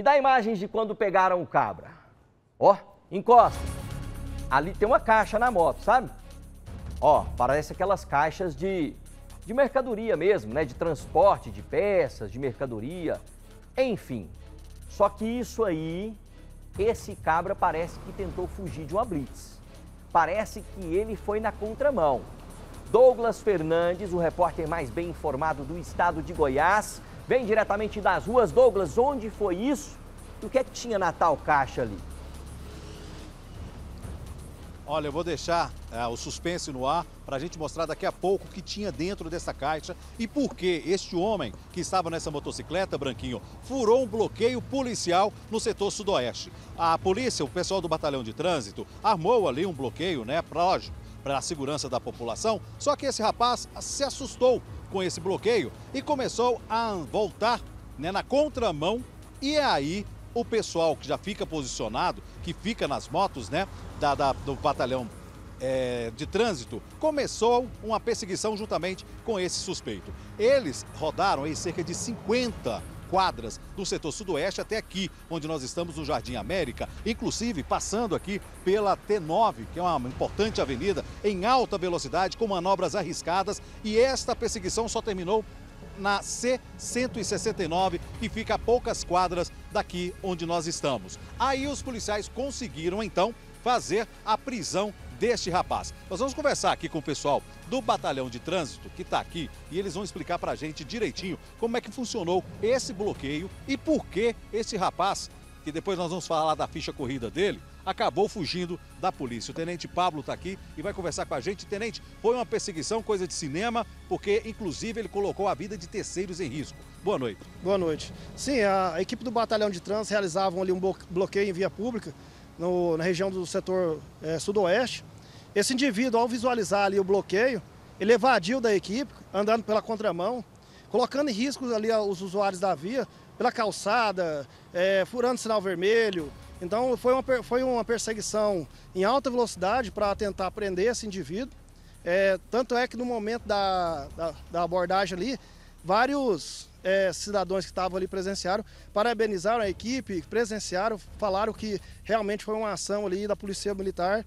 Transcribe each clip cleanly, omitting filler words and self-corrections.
Me dá imagens de quando pegaram o cabra. Ó, encosta. Ali tem uma caixa na moto, sabe? Ó, parece aquelas caixas de mercadoria mesmo, né? De transporte, de peças, de mercadoria, enfim. Só que isso aí, esse cabra parece que tentou fugir de uma blitz. Parece que ele foi na contramão. Douglas Fernandes, o repórter mais bem informado do estado de Goiás, vem diretamente das ruas. Douglas, onde foi isso? O que é que tinha na tal caixa ali? Olha, eu vou deixar o suspense no ar para a gente mostrar daqui a pouco o que tinha dentro dessa caixa e por que este homem que estava nessa motocicleta, Branquinho, furou um bloqueio policial no setor sudoeste. A polícia, o pessoal do Batalhão de Trânsito, armou ali um bloqueio, né, para a segurança da população, só que esse rapaz se assustou com esse bloqueio e começou a voltar, né, na contramão, e aí o pessoal que já fica posicionado, que fica nas motos, né, do batalhão de trânsito, começou uma perseguição juntamente com esse suspeito. Eles rodaram aí cerca de 50 quadras do setor sudoeste até aqui, onde nós estamos no Jardim América, inclusive passando aqui pela T9, que é uma importante avenida, em alta velocidade, com manobras arriscadas, e esta perseguição só terminou na C-169, que fica a poucas quadras daqui onde nós estamos. Aí os policiais conseguiram, então, fazer a prisão deste rapaz. Nós vamos conversar aqui com o pessoal do Batalhão de Trânsito, que está aqui, e eles vão explicar para a gente direitinho como é que funcionou esse bloqueio e por que esse rapaz, que depois nós vamos falar da ficha corrida dele, acabou fugindo da polícia. O Tenente Pablo está aqui e vai conversar com a gente. Tenente, foi uma perseguição, coisa de cinema, porque inclusive ele colocou a vida de terceiros em risco. Boa noite. Boa noite. Sim, a equipe do Batalhão de Trânsito realizavam ali um bloqueio em via pública na região do setor sudoeste. Esse indivíduo, ao visualizar ali o bloqueio, ele evadiu da equipe, andando pela contramão, colocando em risco ali os usuários da via, pela calçada, furando sinal vermelho. Então foi uma perseguição em alta velocidade para tentar prender esse indivíduo. Tanto é que no momento da abordagem ali, vários cidadãos que estavam ali presenciaram, parabenizaram a equipe, presenciaram, falaram que realmente foi uma ação ali da Polícia Militar,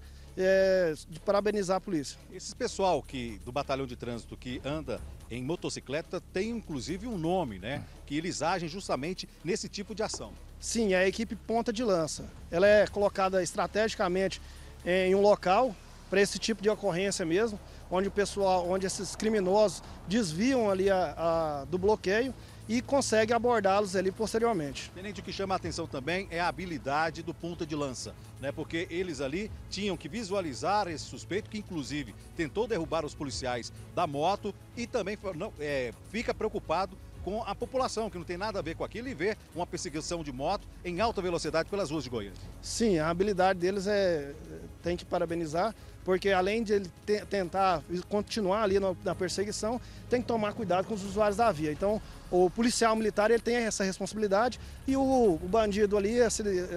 de parabenizar a polícia. Esse pessoal do Batalhão de Trânsito que anda em motocicleta tem inclusive um nome, né? Que eles agem justamente nesse tipo de ação. Sim, é a equipe ponta de lança. Ela é colocada estrategicamente em um local para esse tipo de ocorrência mesmo, onde esses criminosos desviam ali do bloqueio e consegue abordá-los ali posteriormente. Tenente, o que chama a atenção também é a habilidade do ponta de lança, né? Porque eles ali tinham que visualizar esse suspeito, que inclusive tentou derrubar os policiais da moto, e também fica preocupado com a população, que não tem nada a ver com aquilo, e vê uma perseguição de moto em alta velocidade pelas ruas de Goiânia. Sim, a habilidade deles tem que parabenizar, porque além de ele tentar continuar ali na perseguição, tem que tomar cuidado com os usuários da via. Então, o policial militar, ele tem essa responsabilidade, e o bandido ali,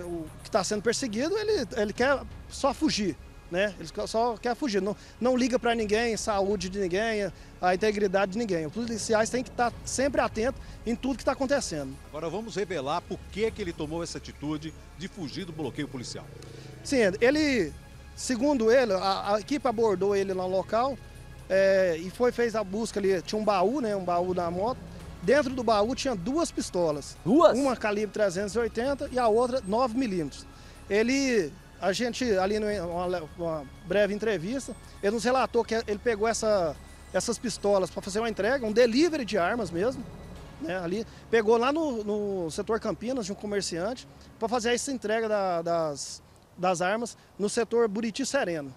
o que está sendo perseguido, ele quer só fugir, né? Ele só quer fugir, não liga para ninguém, saúde de ninguém, a integridade de ninguém. Os policiais têm que estar sempre atentos em tudo que está acontecendo. Agora vamos revelar por que ele tomou essa atitude de fugir do bloqueio policial. Sim, segundo ele, a equipe abordou ele lá no local, e fez a busca ali. Tinha um baú, né? Um baú na moto. Dentro do baú tinha duas pistolas. Duas? Uma calibre 380 e a outra 9mm. A gente, ali numa breve entrevista, ele nos relatou que ele pegou essas pistolas para fazer uma entrega, um delivery de armas mesmo, né? Ali, pegou lá no setor Campinas, de um comerciante, para fazer essa entrega das armas no setor Buriti Sereno.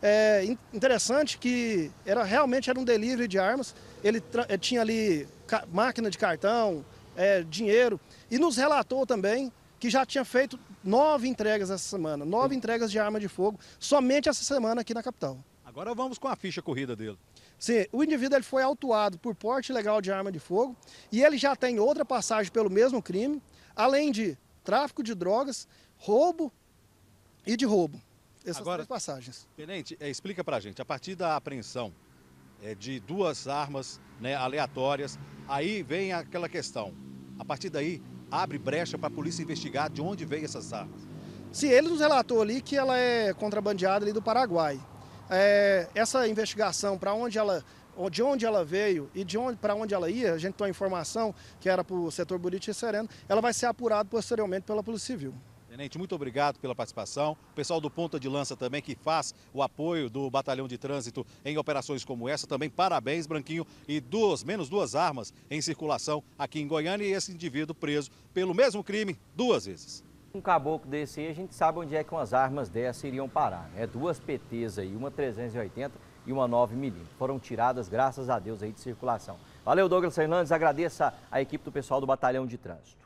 É interessante que realmente era um delivery de armas, ele tinha ali máquina de cartão, dinheiro, e nos relatou também que já tinha feito 9 entregas essa semana, 9 entregas de arma de fogo, somente essa semana aqui na capital. Agora vamos com a ficha corrida dele. Sim, o indivíduo foi autuado por porte ilegal de arma de fogo, e ele já tem outra passagem pelo mesmo crime, além de tráfico de drogas, roubo e de roubo. Essas agora, 3 passagens. Tenente, explica pra gente, a partir da apreensão de 2 armas, né, aleatórias, aí vem aquela questão, a partir daí abre brecha para a polícia investigar de onde veio essas armas. Sim, ele nos relatou ali que ela é contrabandeada ali do Paraguai. Essa investigação para onde ela... de onde ela veio e para onde ela ia, a gente tem uma informação que era para o setor Buriti Sereno, ela vai ser apurada posteriormente pela Polícia Civil. Tenente, muito obrigado pela participação. O pessoal do Ponta de Lança também, que faz o apoio do Batalhão de Trânsito em operações como essa, também parabéns, Branquinho. E menos duas armas em circulação aqui em Goiânia e esse indivíduo preso pelo mesmo crime duas vezes. Um caboclo desse aí, a gente sabe onde é que umas armas dessas iriam parar, né? Duas PTs aí, uma 380 e uma 9mm. Foram tiradas, graças a Deus, aí de circulação. Valeu, Douglas Fernandes. Agradeço a equipe do pessoal do Batalhão de Trânsito.